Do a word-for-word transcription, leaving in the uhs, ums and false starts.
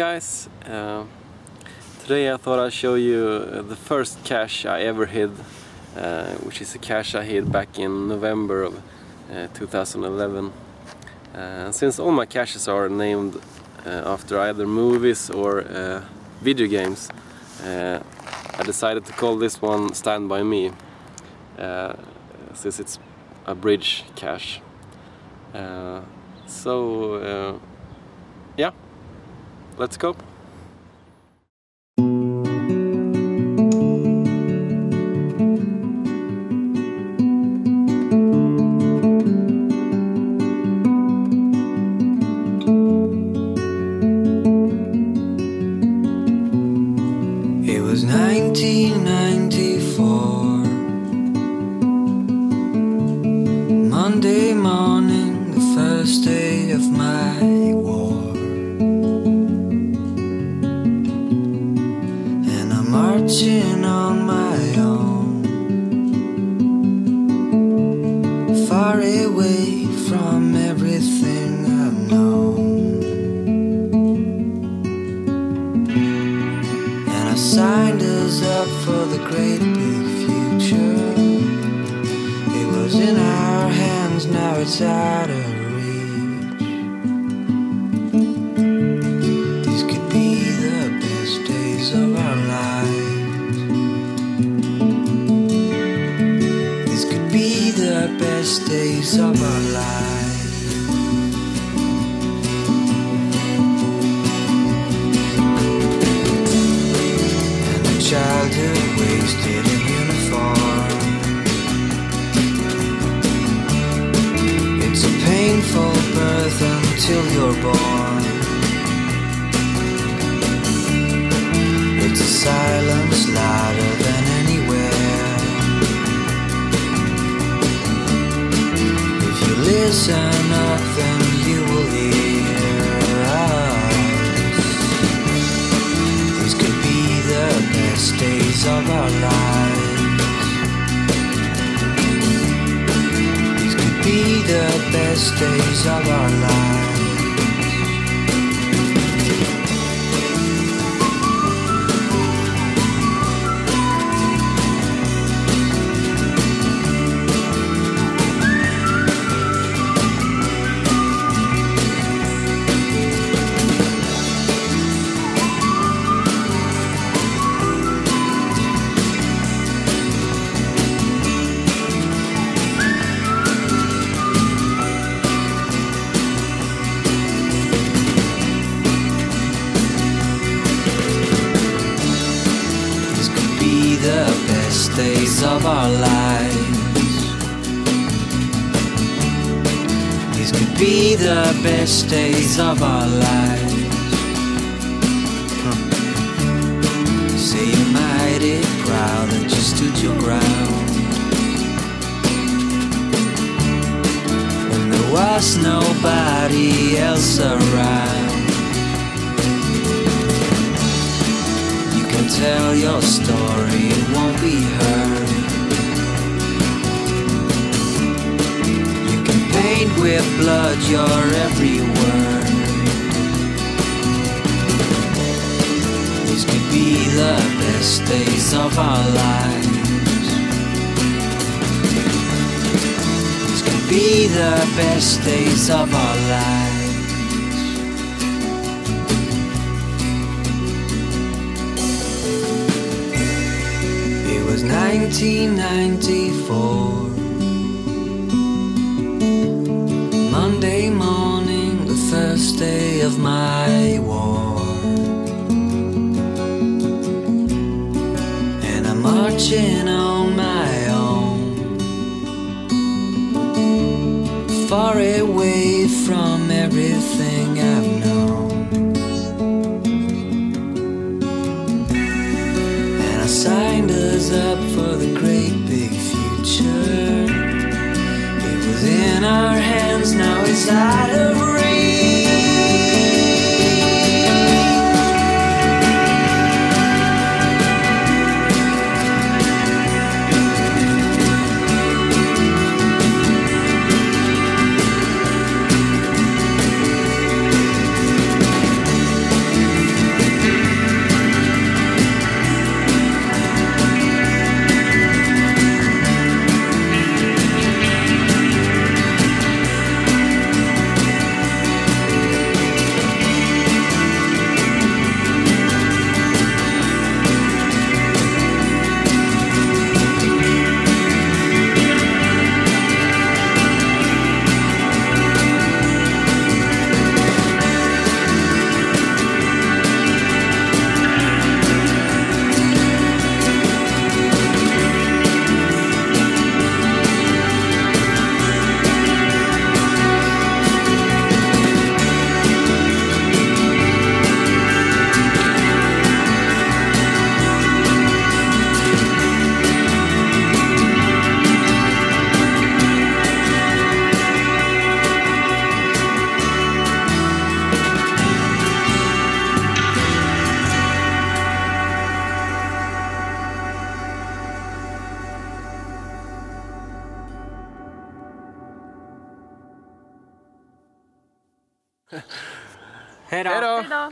guys, uh, today I thought I'd show you the first cache I ever hid, uh, which is a cache I hid back in November of uh, two thousand eleven. Uh, since all my caches are named uh, after either movies or uh, video games, uh, I decided to call this one Stand By Me, uh, since it's a bridge cache. Uh, so uh, yeah, let's go. It was nineteen ninety-four, Monday morning, the first day of my war, and I'm marching on my own, far away from everything I've known. And I signed us up for the great big future. It was in our hands, now it's out of best days of our lives. And the childhood wasted in uniform, it's a painful birth until you're born. It's a silence louder than anywhere. Listen up and you will hear us. These could be the best days of our lives. These could be the best days of our lives. Days of our lives. These could be the best days of our lives. Huh. Say you're mighty proud that you stood your ground when there was nobody else around. You can tell your story, it won't be heard. You can paint with blood your every word. These could be the best days of our lives. These could be the best days of our lives. nineteen ninety-four, Monday morning, the first day of my war, and I'm marching on my own, far away from everything I've known. And I signed us up for the great big future. It was in our hands, now it's out of reach. Hej då!